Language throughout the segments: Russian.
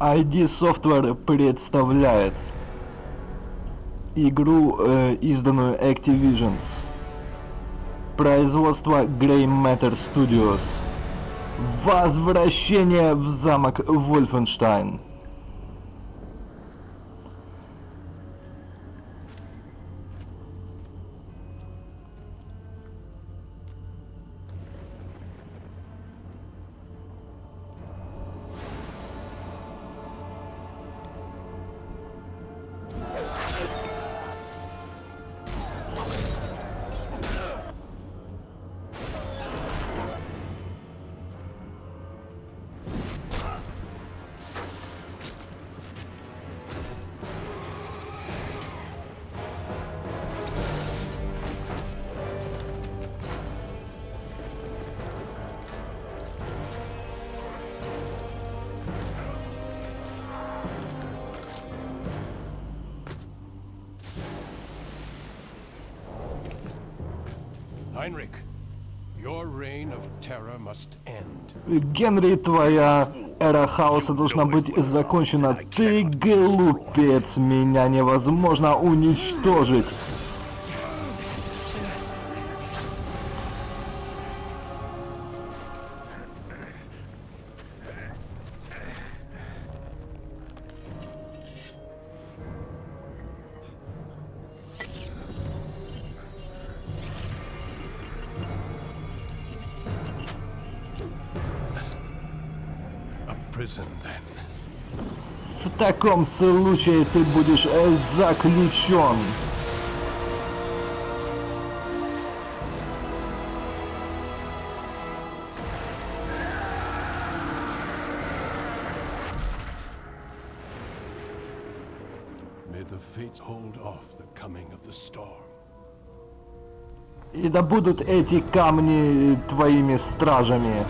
id Software представляет игру, изданную Activision, производство Grey Matter Studios. Возвращение в замок Вольфенштайн. Генри, твоя эра хаоса должна быть закончена. Ты глупец, меня невозможно уничтожить. В таком случае ты будешь заключен. И да будут эти камни твоими стражами.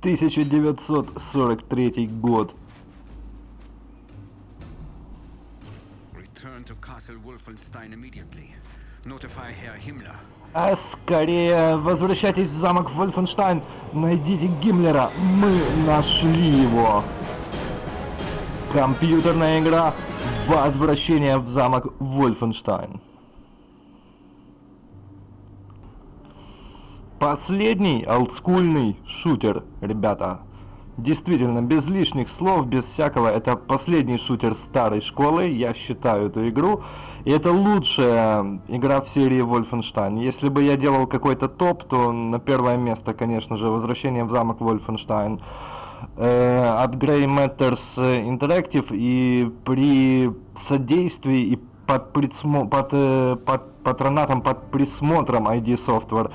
(1943 год). Return to Castle Wolfenstein immediately. Notify Herr Himmler. А скорее возвращайтесь в замок Вольфенштайн. Найдите Гиммлера. Мы нашли его. Компьютерная игра «Возвращение в замок Вольфенштайн». Последний олдскульный шутер, ребята. Действительно, без лишних слов, без всякого. Это последний шутер старой школы. Я считаю эту игру. И это лучшая игра в серии Wolfenstein. Если бы я делал какой-то топ, то на первое место, конечно же, «Возвращение в замок Wolfenstein» от Grey Matter Interactive. И при содействии и под патронатом, под присмотром id Software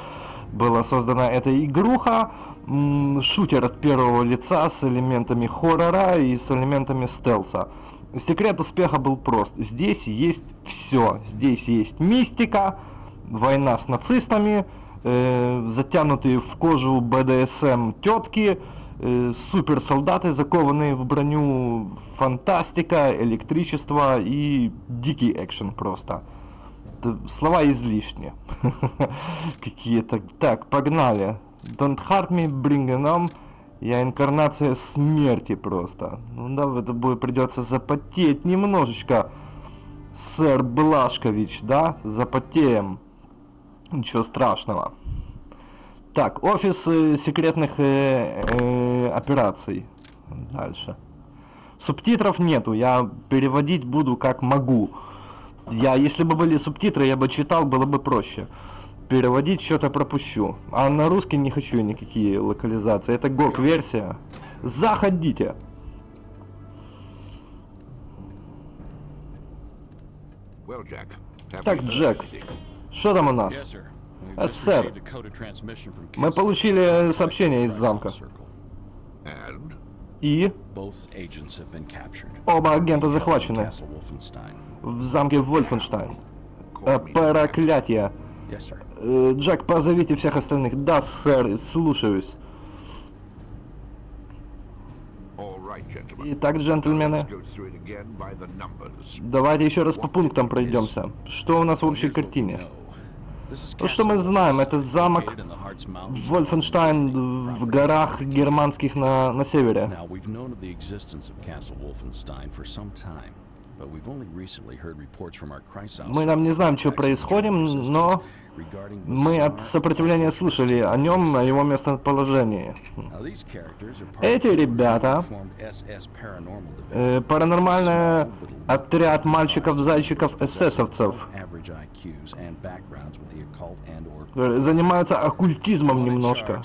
была создана эта игруха, шутер от первого лица с элементами хоррора и с элементами стелса. Секрет успеха был прост. Здесь есть все. Здесь есть мистика, война с нацистами, затянутые в кожу БДСМ тетки, суперсолдаты, закованные в броню, фантастика, электричество и дикий экшен просто. Слова излишни. Какие-то. Так, погнали. Don't hurt me, bring it on. Я инкарнация смерти просто. Ну да, в это будет придется запотеть немножечко. Сэр Блажкович, да? Запотеем. Ничего страшного. Так, офис секретных операций. Дальше. Субтитров нету. Я переводить буду как могу. Если бы были субтитры, я бы читал, было бы проще. Переводить что-то пропущу. А на русский не хочу никакие локализации. Это GOG-версия. Заходите! Так, Джек, что там у нас? Сэр, мы получили сообщение из замка. И? Оба агента захвачены. В замке Вольфенштайн. Проклятие. Джек, позовите всех остальных. Да, сэр, слушаюсь. Итак, джентльмены, давайте еще раз по пунктам пройдемся. Что у нас в общей картине? То, что мы знаем, это замок Вольфенштайн в горах германских на севере. Мы нам не знаем, что происходит, но мы от сопротивления слышали о нем, о его местоположении. Эти ребята, паранормальный отряд мальчиков-зайчиков-эсэсовцев, занимаются оккультизмом немножко.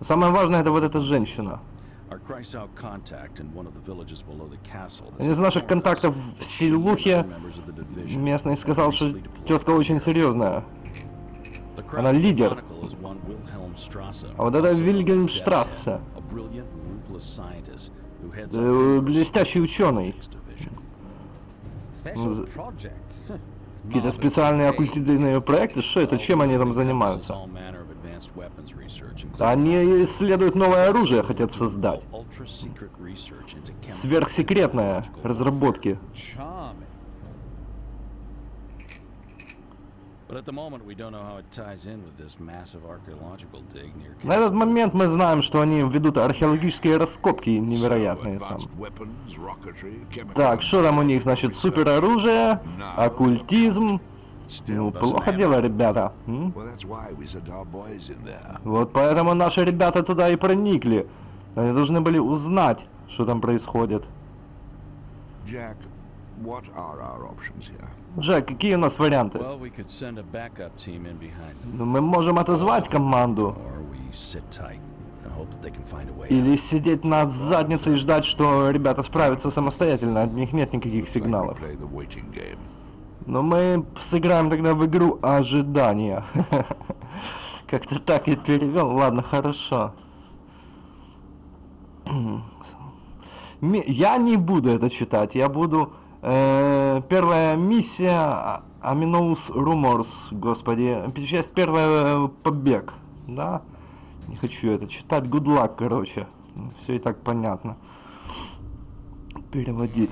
Самое важное — это вот эта женщина. Один из наших контактов в селухе местный сказал, что тетка очень серьезная. Она лидер. А вот это Вильгельм Штрассе, блестящий ученый. Какие-то специальные оккультивные проекты, что это, чем они там занимаются? Они исследуют новое оружие, хотят создать. Сверхсекретные разработки. На этот момент мы знаем, что они ведут археологические раскопки невероятные там. Так, что там у них, значит, супероружие, оккультизм. Ну, плохо дело, ребята. Вот поэтому наши ребята туда и проникли. Они должны были узнать, что там происходит. Джек, какие у нас варианты? Мы можем отозвать команду. Или сидеть на заднице и ждать, что ребята справятся самостоятельно. От них нет никаких сигналов. Но мы сыграем тогда в игру ожидания. Как-то так я перевел. Ладно, хорошо. Я не буду это читать. Я буду... Первая миссия Аминоус Руморс, господи. Часть первая, побег. Да? Не хочу это читать. Good luck, короче. Все и так понятно. Переводить.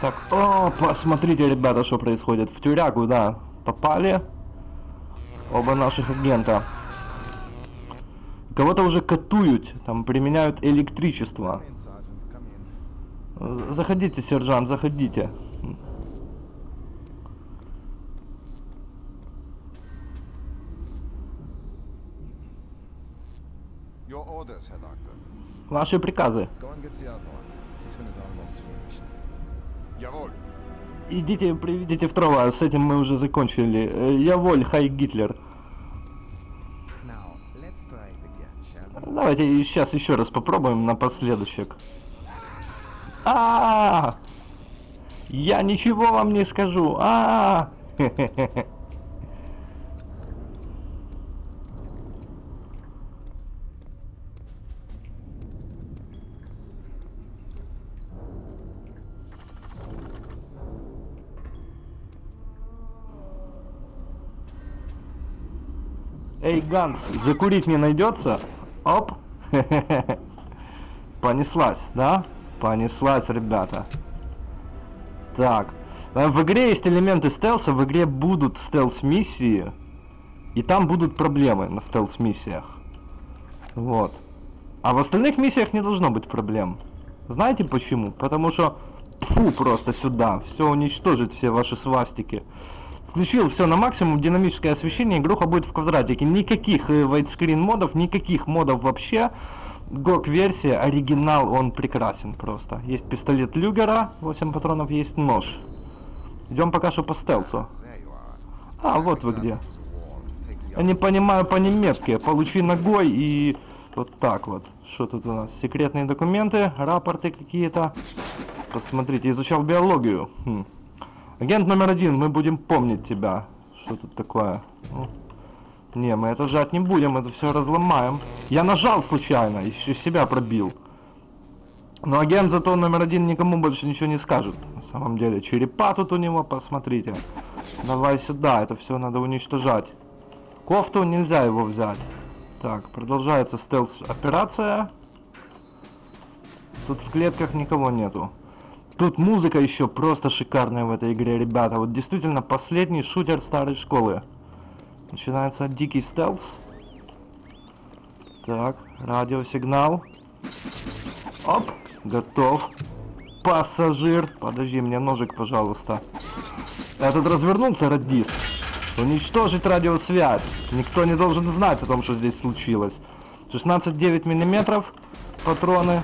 Так, о, посмотрите, ребята, что происходит. В тюрягу, да, попали оба наших агента. Кого-то уже катуют, там применяют электричество. Заходите, сержант, заходите. Ваши приказы. Идите, приведите второго, с этим мы уже закончили. Яволь, хай Гитлер. Давайте сейчас еще раз попробуем напоследок. А-а-а! Я ничего вам не скажу. А-а-а! Эй, Ганс, закурить не найдется? Оп! Понеслась, да? Понеслась, ребята. Так. В игре есть элементы стелса, в игре будут стелс-миссии. И там будут проблемы на стелс-миссиях. Вот. А в остальных миссиях не должно быть проблем. Знаете почему? Потому что... Фу, просто сюда. Все уничтожит, все ваши свастики. Включил все на максимум, динамическое освещение, игруха будет в квадратике. Никаких вайтскрин модов, никаких модов вообще. GOG-версия, оригинал, он прекрасен просто. Есть пистолет Люгера, 8 патронов, есть нож. Идем пока что по стелсу. А, вот вы где. Я не понимаю по-немецки. Получи ногой и вот так вот. Что тут у нас? Секретные документы, рапорты какие-то. Посмотрите, изучал биологию. Агент номер один, мы будем помнить тебя. Что тут такое? Ну, не, мы это жать не будем, это все разломаем. Я нажал случайно, еще себя пробил. Но агент зато номер один никому больше ничего не скажет. На самом деле, черепа тут у него, посмотрите. Давай сюда, это все надо уничтожать. Кофту нельзя его взять. Так, продолжается стелс-операция. Тут в клетках никого нету. Тут музыка еще просто шикарная в этой игре, ребята. Вот действительно последний шутер старой школы. Начинается дикий стелс. Так, радиосигнал. Оп, готов. Пассажир. Подожди, мне ножик, пожалуйста. Этот развернулся, радист. Уничтожить радиосвязь. Никто не должен знать о том, что здесь случилось. 16,9 миллиметров. Патроны.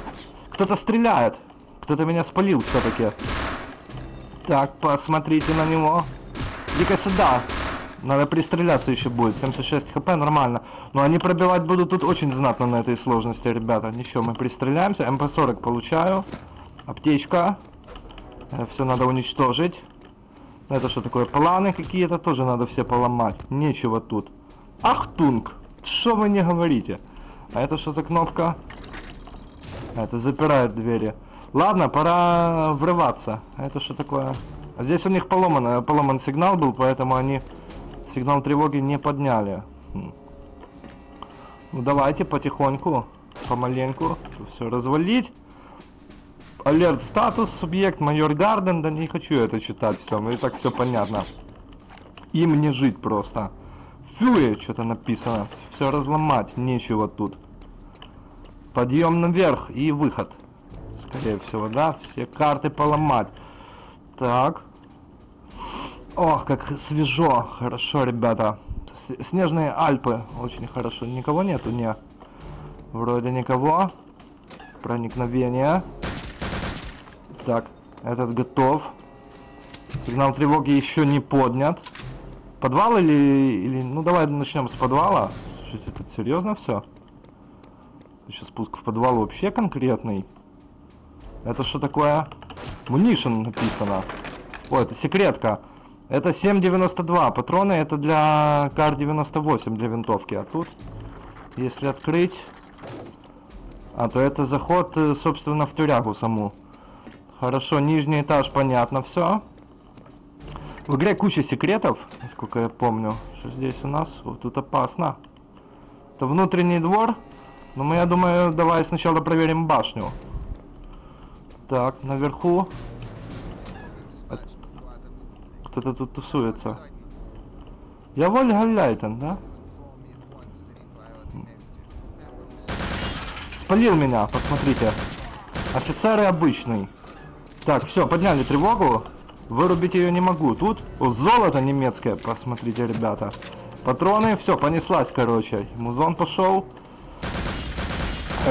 Кто-то стреляет. Кто-то меня спалил все-таки. Так, посмотрите на него. Иди-ка сюда. Надо пристреляться еще будет. 76 хп, нормально. Но они пробивать будут тут очень знатно на этой сложности, ребята. Ничего, мы пристреляемся. МП-40 получаю. Аптечка. Все надо уничтожить. Это что такое? Планы какие-то тоже надо все поломать. Нечего тут. Ахтунг! Что вы не говорите? А это что за кнопка? Это запирает двери. Ладно, пора врываться. А это что такое? А здесь у них поломан сигнал был, поэтому они... Сигнал тревоги не подняли. Ну давайте потихоньку, помаленьку все развалить. Алерт статус, субъект, майор Гарден. Да не хочу это читать, все, и так все понятно. Им не жить просто. Фуи, что-то написано. Все разломать, нечего тут. Подъем наверх и выход. Скорее всего, да, все карты поломать. Так. Ох, как свежо. Хорошо, ребята. Снежные Альпы. Очень хорошо. Никого нету? Нет. Вроде никого. Проникновение. Так, этот готов. Сигнал тревоги еще не поднят. Подвал или... Ну, давай начнем с подвала. Слушайте, это серьезно все? Еще спуск в подвал вообще конкретный. Это что такое? Мунишн написано. О, это секретка. Это 7,92 патроны, это для Кар 98, для винтовки. А тут, если открыть, то это заход, собственно, в тюрягу саму. Хорошо, нижний этаж, понятно, все. В игре куча секретов, насколько я помню. Что здесь у нас? Вот тут опасно. Это внутренний двор. Но мы, я думаю, давай сначала проверим башню. Так, наверху. Кто-то тут тусуется. Я Вольга Лайтон, да? Спалил меня, посмотрите. Офицеры обычный. Так, все, подняли тревогу. Вырубить ее не могу. Тут золото немецкое, посмотрите, ребята. Патроны, все, понеслась, короче. Музон пошел.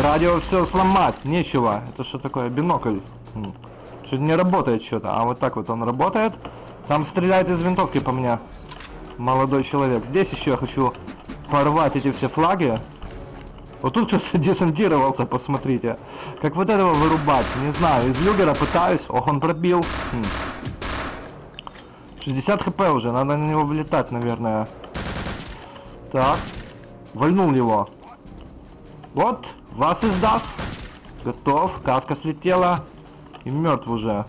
Радио все сломать, нечего. Это что такое? Бинокль. Что-то не работает что-то. А вот так вот он работает. Там стреляет из винтовки по мне молодой человек. Здесь еще я хочу порвать эти все флаги. Вот тут кто-то десантировался, посмотрите. Как вот этого вырубать? Не знаю, из люгера пытаюсь. Ох, он пробил. 60 хп уже, надо на него влетать, наверное. Так. Вольнул его. Вот, вас издаст. Готов, каска слетела. И мертв уже.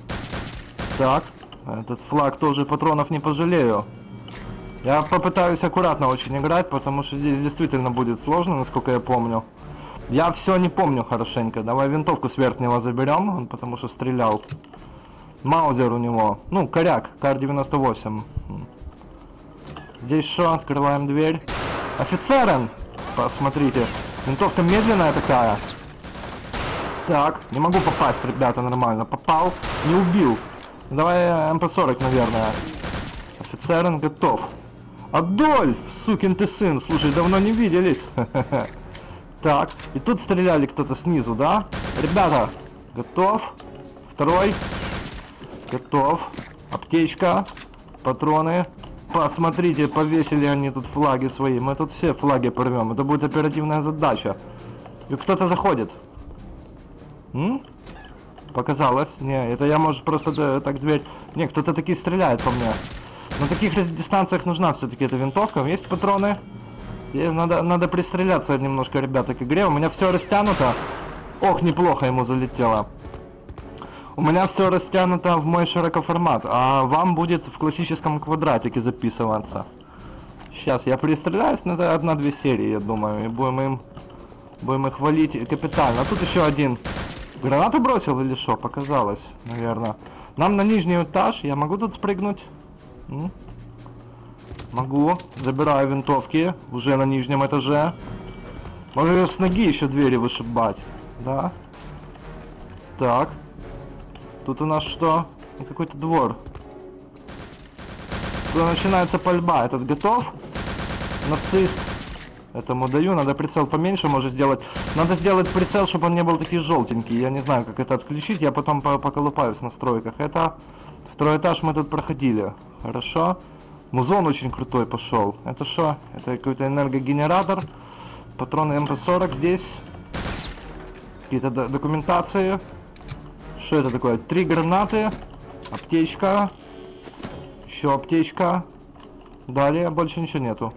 Так. Этот флаг тоже патронов не пожалею. Я попытаюсь аккуратно очень играть, потому что здесь действительно будет сложно, насколько я помню. Я все не помню хорошенько. Давай винтовку с верхнего заберем, он потому что стрелял. Маузер у него. Ну, коряк, Кар 98. Здесь что? Открываем дверь. Офицерен! Посмотрите. Винтовка медленная такая. Так, не могу попасть, ребята, нормально. Попал, не убил. Давай МП-40, наверное. Офицер готов. Адольф, сукин ты сын. Слушай, давно не виделись. Так, и тут стреляли кто-то снизу, да? Ребята, готов. Второй. Готов. Аптечка. Патроны. Посмотрите, повесили они тут флаги свои. Мы тут все флаги порвем. Это будет оперативная задача. И кто-то заходит. Показалось. Не, это я, может, просто так дверь... Не, кто-то таки стреляет по мне. На таких дистанциях нужна все-таки эта винтовка. Есть патроны. И надо пристреляться немножко, ребята, к игре. У меня все растянуто. Ох, неплохо ему залетело. У меня все растянуто в мой широкоформат. А вам будет в классическом квадратике записываться. Сейчас я пристреляюсь, но это 1-2 серии, я думаю. И будем их валить капитально. А тут еще один... Гранату бросил или что? Показалось, наверное. Нам на нижний этаж. Я могу тут спрыгнуть? Могу. Забираю винтовки. Уже на нижнем этаже. Можно с ноги еще двери вышибать. Да. Так. Тут у нас что? Какой-то двор. Тут начинается пальба. Этот готов? Нацист. Этому даю. Надо прицел поменьше может сделать. Надо сделать прицел, чтобы он не был такие желтенький. Я не знаю, как это отключить. Я потом поколупаюсь в настройках. Это второй этаж мы тут проходили. Хорошо. Музон очень крутой пошел. Это что? Это какой-то энергогенератор. Патроны МП-40 здесь. Какие-то документации. Что это такое? 3 гранаты. Аптечка. Еще аптечка. Далее больше ничего нету.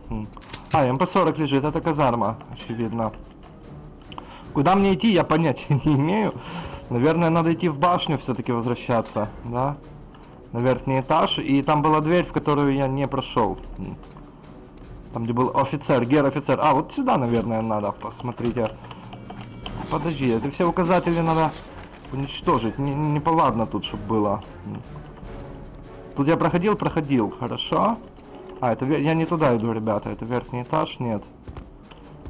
А, МП-40 лежит, это казарма, очевидно. Куда мне идти, я понятия не имею. Наверное, надо идти в башню, все-таки возвращаться, да? На верхний этаж, и там была дверь, в которую я не прошел. Там, где был офицер, гер-офицер. А, вот сюда, наверное, надо, посмотрите. Подожди, это все указатели надо уничтожить. Неповадно тут, чтобы было. Тут я проходил, хорошо. А, это я не туда иду, ребята, это верхний этаж, нет.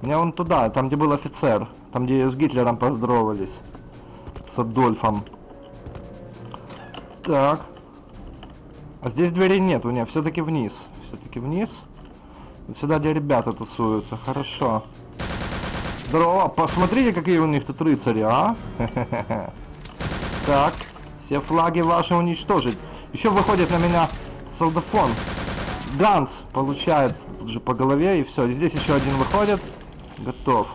Меня вон туда, там где был офицер, там где с Гитлером поздоровались, с Адольфом. Так. А здесь двери нет, у меня все-таки вниз, Вот сюда, где ребята тусуются, хорошо. Здорово, посмотрите, какие у них тут рыцари, а? Так, все флаги ваши уничтожить. Еще выходит на меня солдафон. Ганс получает тут же по голове, и все. И здесь еще один выходит. Готов.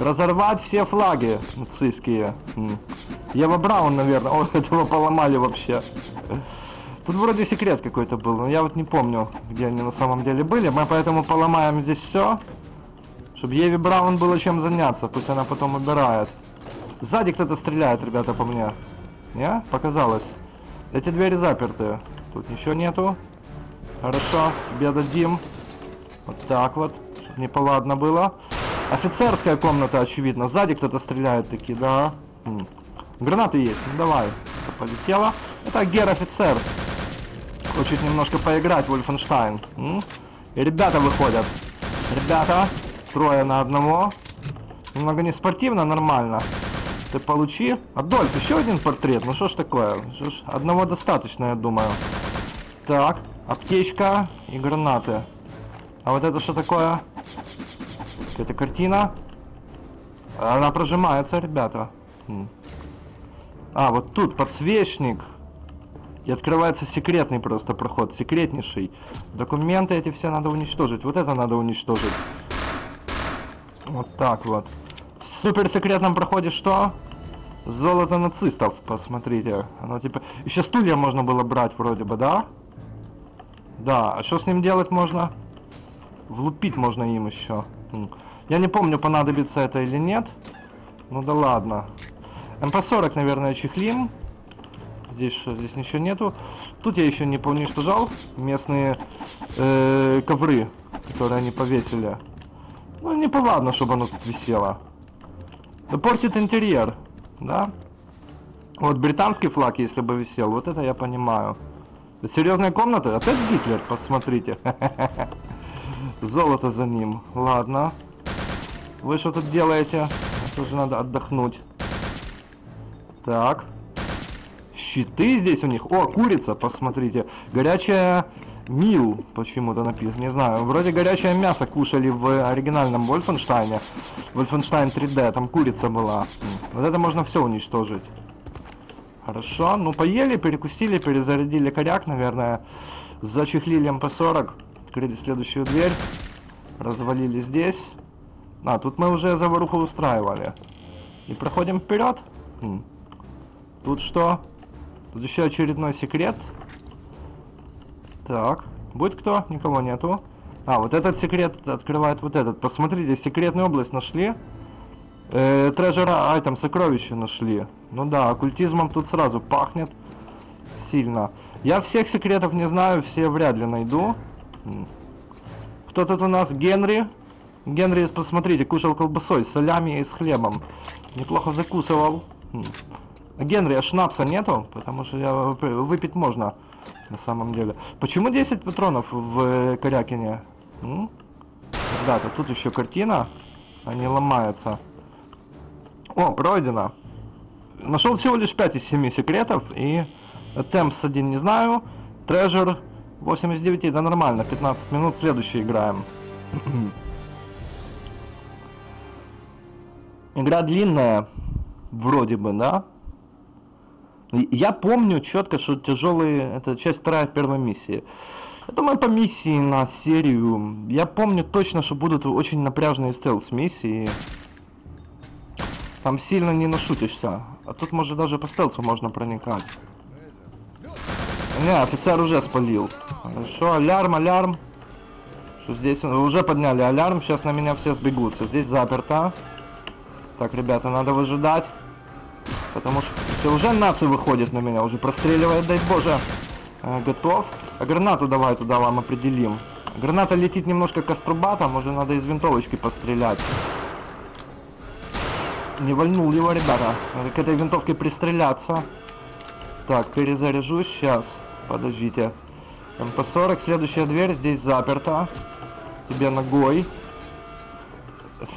Разорвать все флаги нацистские. Ева Браун, наверное. О, этого поломали вообще. Тут вроде секрет какой-то был, но я вот не помню, где они на самом деле были. Мы поэтому поломаем здесь все, чтобы Еве Браун было чем заняться. Пусть она потом убирает. Сзади кто-то стреляет, ребята, по мне. Не? Показалось. Эти двери заперты. Тут ничего нету. Хорошо, тебе дадим. Вот так вот, чтобы неповадно было. Офицерская комната, очевидно. Сзади кто-то стреляет такие, да. Гранаты есть, ну давай. Это полетело. Это гер-офицер. Хочет немножко поиграть в Вольфенштайн. И ребята выходят. Ребята, 3 на 1. Немного не спортивно, нормально. Ты получи. Адольф, еще один портрет. Ну что ж такое? Шо ж, одного достаточно, я думаю. Так. Аптечка и гранаты. А вот это что такое? Это картина. Она прожимается, ребята. А, вот тут подсвечник. И открывается секретный просто проход. Секретнейший. Документы эти все надо уничтожить. Вот это надо уничтожить. Вот так вот. В суперсекретном проходе что? Золото нацистов. Посмотрите. Оно типа... Еще стулья можно было брать вроде бы, да? Да, а что с ним делать можно? Влупить можно им еще. Я не помню, понадобится это или нет. Ну да ладно. МП-40, наверное, чехлим. Здесь что? Здесь ничего нету. Тут я еще не поуничтожал местные ковры, которые они повесили. Ну, неповадно, чтобы оно тут висело. Да портит интерьер, да? Вот британский флаг, если бы висел, вот это я понимаю. Серьезная комната? Опять Гитлер, посмотрите. Золото за ним. Ладно. Вы что тут делаете? Тоже надо отдохнуть. Так. Щиты здесь у них. О, курица, посмотрите. Горячая мил почему-то написано. Не знаю. Вроде горячее мясо кушали в оригинальном Вольфенштайне. Вольфенштайн 3D. Там курица была. Вот это можно все уничтожить. Хорошо, ну поели, перекусили, перезарядили коряк, наверное. Зачехлили МП-40. Открыли следующую дверь. Развалили здесь. А, тут мы уже заваруху устраивали. И проходим вперед. Тут что? Тут еще очередной секрет. Так, будет кто? Никого нету. А, вот этот секрет открывает вот этот. Посмотрите, секретную область нашли. Трежера, там сокровища нашли. Ну да, оккультизмом тут сразу пахнет сильно. Я всех секретов не знаю, все вряд ли найду. Кто тут у нас? Генри. Генри, посмотрите, кушал колбасой, солями и с хлебом. Неплохо закусывал. Генри, а шнапса нету? Потому что я... выпить можно, на самом деле. Почему 10 патронов в Корякине? Да-то тут еще картина. Они ломаются. О, пройдено. Нашел всего лишь 5 из 7 секретов. И Темпс 1 не знаю. Трежер 89. Да нормально, 15 минут. Следующий играем. Игра длинная. Вроде бы, да? Я помню четко, что тяжелые... Это часть 2 первой миссии. Я думаю, по миссии на серию. Я помню точно, что будут очень напряжные стелс-миссии. Там сильно не нашутишься. А тут, может, даже по стелсу можно проникать. Не, офицер уже спалил. Хорошо, алярм, алярм. Что здесь? Уже подняли алярм, сейчас на меня все сбегутся. Здесь заперто. Так, ребята, надо выжидать. Потому что уже наци выходит на меня, уже простреливает, дай боже. Готов. А гранату давай туда вам определим. Граната летит немножко каструбатом, уже надо из винтовочки пострелять. Не вальнул его, ребята. Надо к этой винтовке пристреляться. Так, перезаряжу сейчас. Подождите. МП-40, следующая дверь, здесь заперта. Тебе ногой.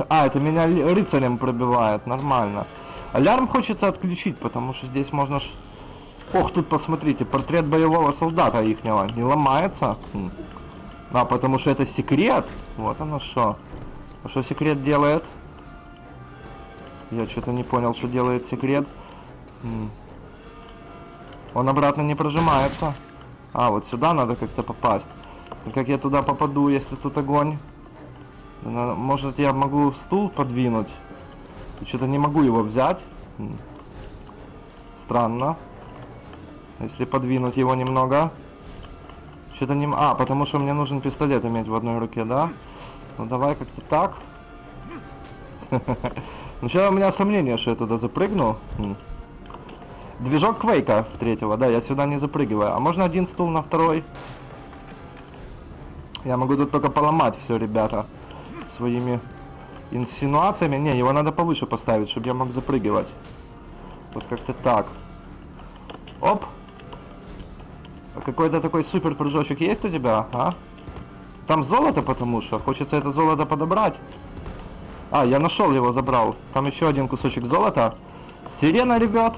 А, это меня рыцарем пробивает, нормально. Алярм хочется отключить, потому что здесь можно... Ох, тут посмотрите, портрет боевого солдата ихнего. Не ломается? А, потому что это секрет. Вот оно что. А что секрет делает? Я что-то не понял, что делает секрет. Он обратно не прожимается. А, вот сюда надо как-то попасть. И как я туда попаду, если тут огонь? Может, я могу стул подвинуть? Что-то не могу его взять. Странно. Если подвинуть его немного. Что-то не... А, потому что мне нужен пистолет иметь в одной руке, да? Ну давай как-то так. Ну сейчас у меня сомнение, что я туда запрыгну. Движок Квейка 3, да, я сюда не запрыгиваю. А можно один стул на 2? Я могу тут только поломать все, ребята. Своими... инсинуациями. Не, его надо повыше поставить, чтобы я мог запрыгивать. Вот как-то так. Оп. Какой-то такой супер прыжочек есть у тебя, а? Там золото, потому что хочется это золото подобрать. А, я нашел его, забрал. Там еще один кусочек золота. Сирена, ребят.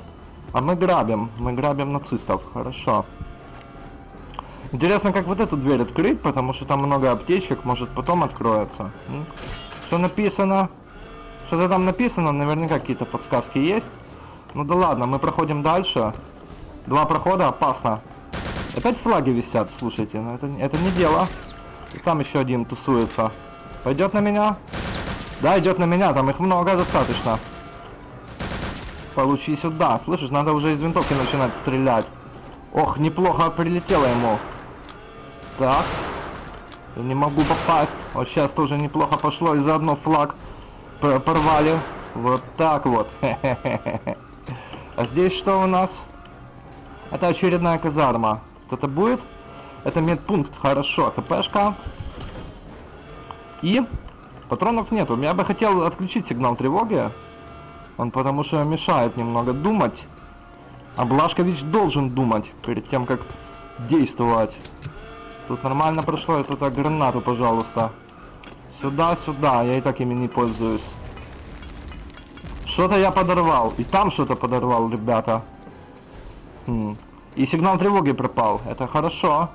А мы грабим. Мы грабим нацистов. Хорошо. Интересно, как вот эту дверь открыть, потому что там много аптечек. Может, потом откроется. Что написано? Что-то там написано, наверняка какие-то подсказки есть. Ну да ладно, мы проходим дальше. 2 прохода, опасно. Опять флаги висят, слушайте, но это не дело. И там еще один тусуется. Пойдет на меня? Да, идет на меня, там их много, достаточно. Получи сюда, слышишь, надо уже из винтовки начинать стрелять. Ох, неплохо прилетело ему. Так. Не могу попасть. Вот сейчас тоже неплохо пошло. И заодно флаг порвали. Вот так вот. А здесь что у нас? Это очередная казарма. Кто-то будет? Это медпункт. Хорошо. ХПшка. И патронов нету. Я бы хотел отключить сигнал тревоги. Он потому что мешает немного думать. А Блажкович должен думать перед тем, как действовать. Тут нормально прошло, я тут гранату, пожалуйста. Сюда, сюда, я и так ими не пользуюсь. Что-то я подорвал, и там что-то подорвал, ребята. И сигнал тревоги пропал, это хорошо.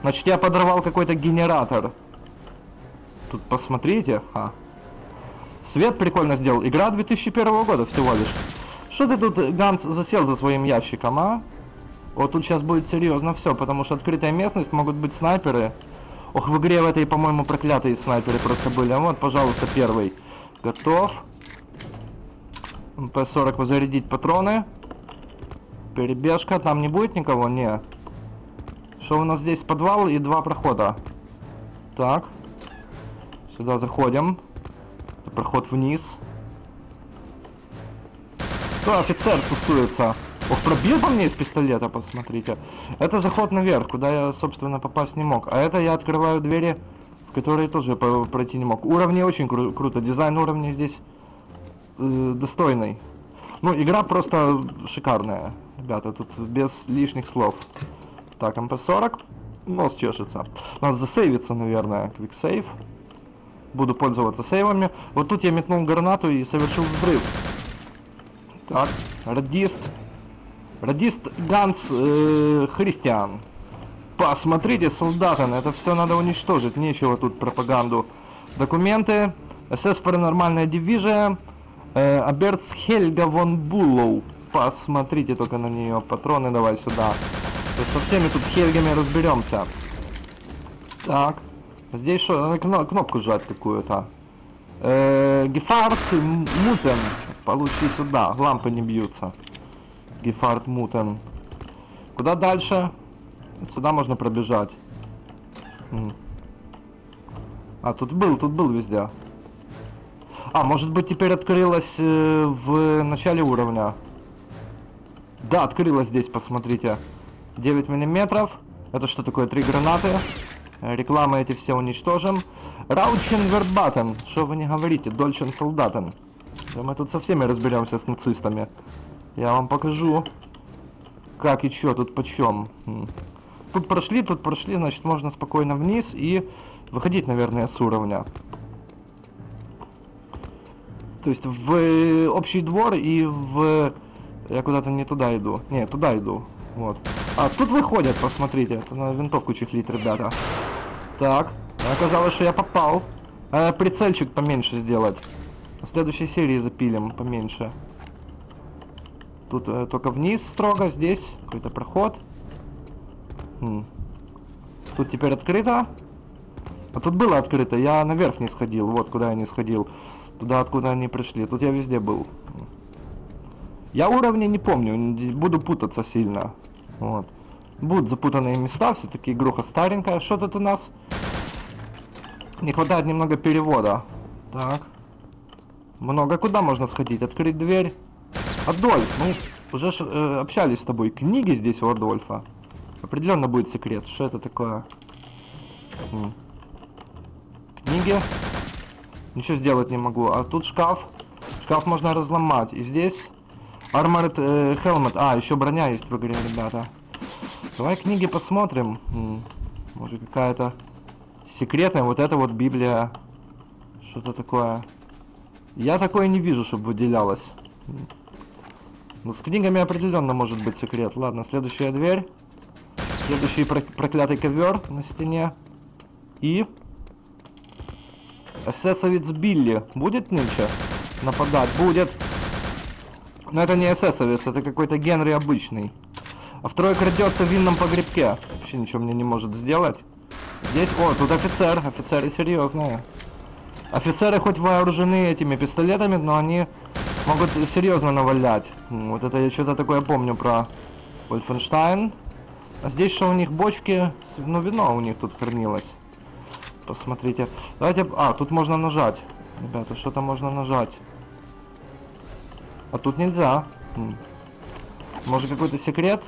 Значит, я подорвал какой-то генератор. Тут посмотрите. Свет прикольно сделал, игра 2001 года всего лишь. Что ты тут, Ганс, засел за своим ящиком, а? Вот тут сейчас будет серьезно все, потому что открытая местность, могут быть снайперы. Ох, в игре в этой, по-моему, проклятые снайперы просто были. А вот, пожалуйста, первый. Готов. МП-40 возарядить патроны. Перебежка. Там не будет никого? Не. Что у нас здесь? Подвал и 2 прохода. Так. Сюда заходим. Проход вниз. Кто офицер тусуется? Ох, пробил по мне из пистолета, посмотрите. Это заход наверх, куда я, собственно, попасть не мог. А это я открываю двери, в которые тоже пройти не мог. Уровни очень круто. Дизайн уровней здесь достойный. Ну, игра просто шикарная, ребята, тут без лишних слов. Так, МП-40. Нос чешется. Надо засейвиться, наверное. Квиксейв. Буду пользоваться сейвами. Вот тут я метнул гранату и совершил взрыв. Так, радист. Радист Ганс Христиан. Посмотрите, солдаты, это все надо уничтожить. Нечего тут пропаганду. Документы. СС Паранормальная дивизия. Оберст Хельга фон Буллов. Посмотрите только на нее. Патроны давай сюда. То есть со всеми тут Хельгами разберемся. Так. Здесь что? Кнопку сжать какую-то. Гефард Мутен. Получи сюда. Лампы не бьются. Гефард Мутен. Куда дальше? Сюда можно пробежать. А, тут был везде. А, может быть теперь открылась в начале уровня. Да, открылась здесь, посмотрите. 9 миллиметров. Это что такое? 3 гранаты. Рекламы эти все уничтожим. Раучен вербатен. Что вы не говорите? Дольчен солдатен. Мы тут со всеми разберемся, с нацистами. Я вам покажу, как и что тут почем. Тут прошли, значит, можно спокойно вниз и выходить, наверное, с уровня. То есть в общий двор и в... Я куда-то не туда иду. Не, туда иду. Вот. А тут выходят, посмотрите. На винтовку чехлить, ребята. Так. Оказалось, что я попал. Прицельчик поменьше сделать. В следующей серии запилим поменьше. Тут только вниз строго. Здесь какой-то проход. Тут теперь открыто. А тут было открыто. Я наверх не сходил. Вот куда я не сходил. Туда, откуда они пришли. Тут я везде был. Я уровни не помню. Буду путаться сильно. Вот. Будут запутанные места, все-таки игруха старенькая. Что тут у нас? Не хватает немного перевода. Так. Много куда можно сходить? Открыть дверь. Адольф, мы уже общались с тобой. Книги здесь у Адольфа. Определенно будет секрет. Что это такое? Книги. Ничего сделать не могу. А тут шкаф. Шкаф можно разломать. И здесь... Armored Helmet. А, еще броня есть в игре, ребята. Давай книги посмотрим. Может, какая-то секретная. Вот это вот Библия. Что-то такое. Я такое не вижу, чтобы выделялось. Но с книгами определенно может быть секрет. Ладно, следующая дверь. Следующий проклятый ковер на стене. И... Эсэсовец Билли. Будет нынче нападать? Будет. Но это не эсэсовец, это какой-то Генри обычный. А второй крадется в винном погребке. Вообще ничего мне не может сделать. Здесь, о, тут офицер. Офицеры серьезные. Офицеры хоть вооружены этими пистолетами, но они могут серьезно навалять. Вот это я что-то такое помню про Вольфенштайн. А здесь что у них? Бочки. Ну, вино у них тут хранилось. Посмотрите. Давайте... А, тут можно нажать. Ребята, что-то можно нажать. А тут нельзя. Может, какой-то секрет?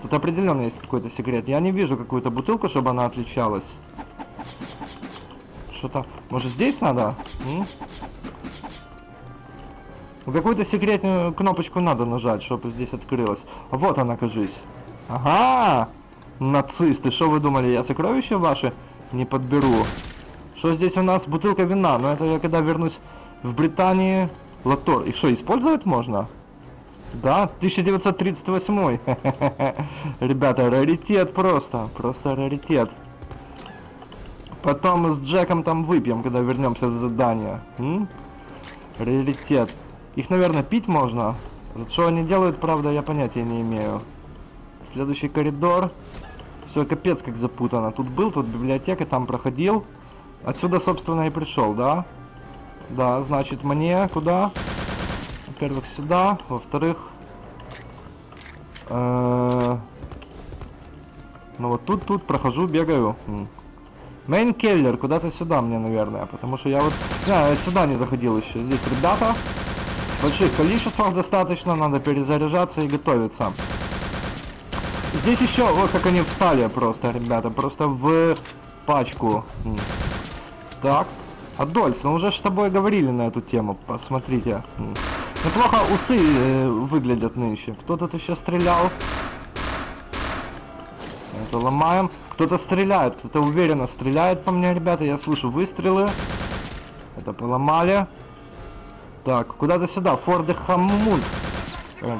Тут определенно есть какой-то секрет. Я не вижу какую-то бутылку, чтобы она отличалась. Что-то... Может, здесь надо? Какую-то секретную кнопочку надо нажать, чтобы здесь открылось. Вот она, кажись. Ага! Нацисты, что вы думали, я сокровища ваши не подберу? Что здесь у нас? Бутылка вина. Но это я когда вернусь... В Британии Латор. Их что, использовать можно? Да, 1938. Ребята, раритет просто. Просто раритет. Потом с Джеком там выпьем, когда вернемся с задания. Раритет. Их, наверное, пить можно. Что они делают, правда, я понятия не имею. Следующий коридор. Все капец как запутано. Тут был, тут библиотека, там проходил. Отсюда, собственно, и пришел, да? Да, значит, мне куда? Во-первых, сюда. Во-вторых... Ну вот тут прохожу, бегаю. Мейн Келлер, куда-то сюда мне, наверное. Потому что я вот... Я сюда не заходил еще. Здесь, ребята, в больших количествах достаточно. Надо перезаряжаться и готовиться. Здесь еще... Вот как они встали просто, ребята. Просто в пачку. Так... Адольф, ну уже с тобой говорили на эту тему, посмотрите. Неплохо усы выглядят нынче. Кто тут еще стрелял? Это ломаем. Кто-то стреляет, кто-то уверенно стреляет по мне, ребята. Я слышу выстрелы. Это поломали. Так, куда-то сюда. Форде Хаммунд.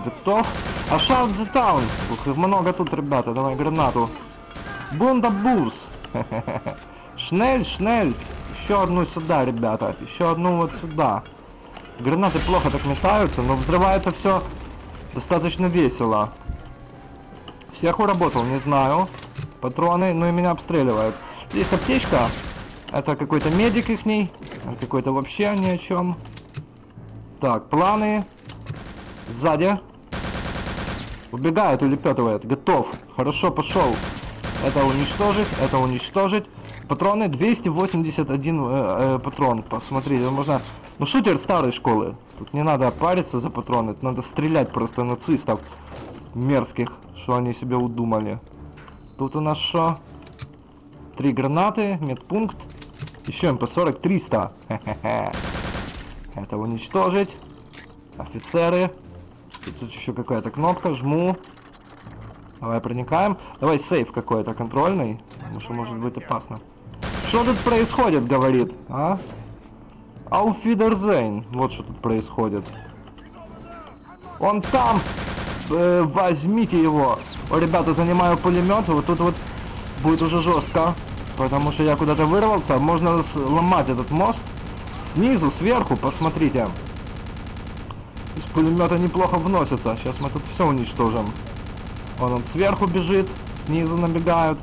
Готов. А шаут за таун. Ух, много тут, ребята. Давай гранату. Бунда Бурс. Шнель, шнель. Еще одну сюда, ребята. Еще одну вот сюда. Гранаты плохо так метаются, но взрывается все достаточно весело. Всех уработал, не знаю. Патроны, ну и меня обстреливают. Здесь аптечка. Это какой-то медик ихний. Какой-то вообще ни о чем. Так, планы. Сзади. Убегает, улепетывает. Готов. Хорошо, пошел. Это уничтожить, это уничтожить. Патроны 281 патрон. Посмотрите, можно... Ну, шутер старой школы. Тут не надо париться за патроны. Тут надо стрелять просто нацистов. Мерзких. Что они себе удумали. Тут у нас что? 3 гранаты, медпункт. Еще МП-40, 300. Хе-хе-хе. Это уничтожить. Офицеры. Тут еще какая-то кнопка, жму. Давай проникаем. Давай сейф какой-то контрольный. Потому что может быть опасно. Что тут происходит, говорит? А? Auf Wiedersehen. Вот что тут происходит. Он там! Возьмите его! О, ребята, занимаю пулемет. Вот тут вот будет уже жестко. Потому что я куда-то вырвался. Можно сломать этот мост. Снизу, сверху, посмотрите. Из пулемета неплохо вносится. Сейчас мы тут все уничтожим. Вон он сверху бежит, снизу набегают.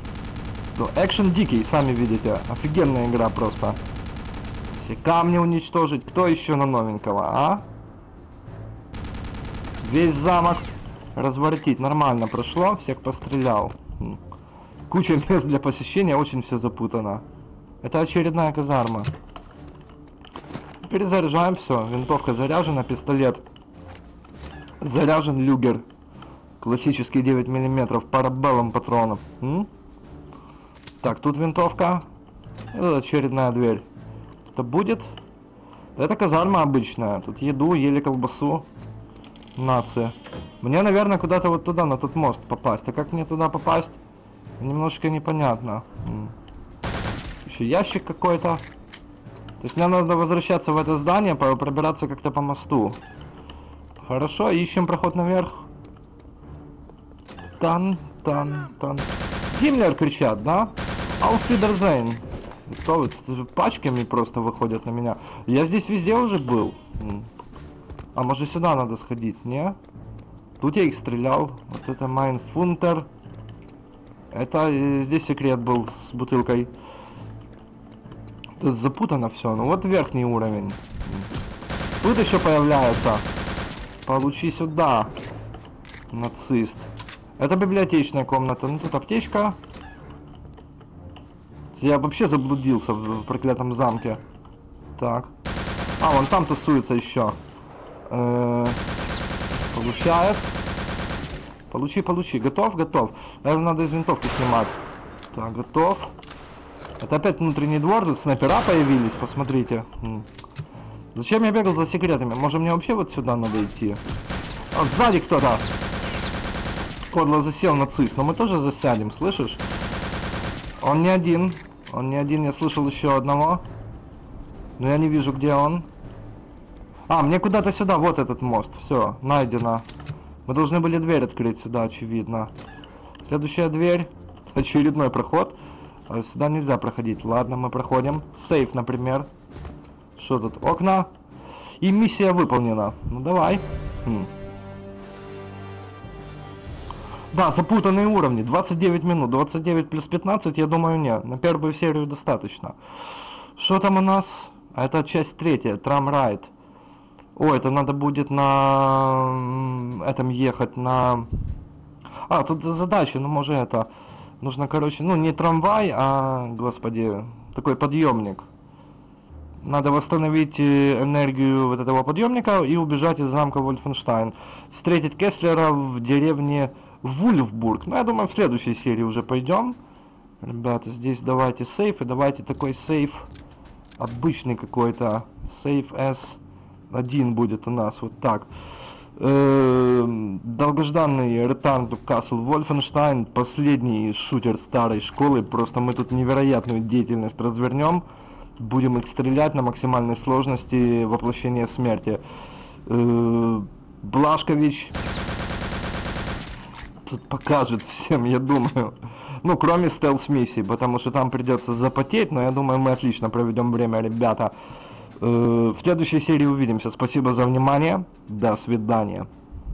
Экшен дикий, сами видите. Офигенная игра просто. Все камни уничтожить. Кто еще на новенького, а? Весь замок разворотить. Нормально прошло, всех пострелял. Куча мест для посещения, очень все запутано. Это очередная казарма. Перезаряжаем все. Винтовка заряжена, пистолет. Заряжен люгер. Классический 9 мм парабеллум патронов. Так, тут винтовка. Это очередная дверь. Это будет. Это казарма обычная. Тут еду, ели колбасу. Нация. Мне, наверное, куда-то вот туда, на тот мост попасть. А как мне туда попасть? Немножко непонятно. Еще ящик какой-то. То есть мне надо возвращаться в это здание, пробираться как-то по мосту. Хорошо, ищем проход наверх. Тан, тан, тан. Гиммлер кричат, да? Auf Wiedersehen. Кто вот пачками просто выходят на меня? Я здесь везде уже был. А может сюда надо сходить, не? Тут я их стрелял. Вот это Майнфунтер. Это здесь секрет был с бутылкой. Тут запутано все. Ну вот верхний уровень. Тут еще появляется. Получи сюда. Нацист. Это библиотечная комната. Ну тут аптечка. Я вообще заблудился в проклятом замке. Так. А, вон там тусуется еще. Получает. Получи, получи. Готов, готов. Наверное, надо из винтовки снимать. Так, готов. Это опять внутренний двор. Тут снайпера появились, посмотрите. Зачем я бегал за секретами? Может, мне вообще вот сюда надо идти? А сзади кто-то. Подло засел нацист. Но мы тоже засядем, слышишь? Он не один. Он не один. Я слышал еще одного. Но я не вижу, где он. А, мне куда-то сюда. Вот этот мост. Все, найдено. Мы должны были дверь открыть сюда, очевидно. Следующая дверь. Очередной проход. Сюда нельзя проходить. Ладно, мы проходим. Сейф, например. Что тут? Окна. И миссия выполнена. Ну, давай. Да, запутанные уровни. 29 минут. 29 плюс 15, я думаю, нет. На первую серию достаточно. Что там у нас? А это часть третья. Трамрайд. О, это надо будет на... этом ехать, на... А, тут задача, ну, может, это... Нужно, короче, ну, не трамвай, а, господи, такой подъемник. Надо восстановить энергию вот этого подъемника и убежать из замка Вольфенштайн. Встретить Кеслера в деревне... Вульфбург. Ну, я думаю, в следующей серии уже пойдем. Ребята, здесь давайте сейф. И давайте такой сейф обычный какой-то Save As 1 будет у нас вот так. Долгожданный Return to Castle Wolfenstein, последний шутер старой школы. Просто мы тут невероятную деятельность развернем, будем их стрелять на максимальной сложности, воплощение смерти. Блажкович тут покажет всем, я думаю. Ну, кроме стелс-миссий, потому что там придется запотеть, но я думаю, мы отлично проведем время, ребята. В следующей серии увидимся. Спасибо за внимание. До свидания.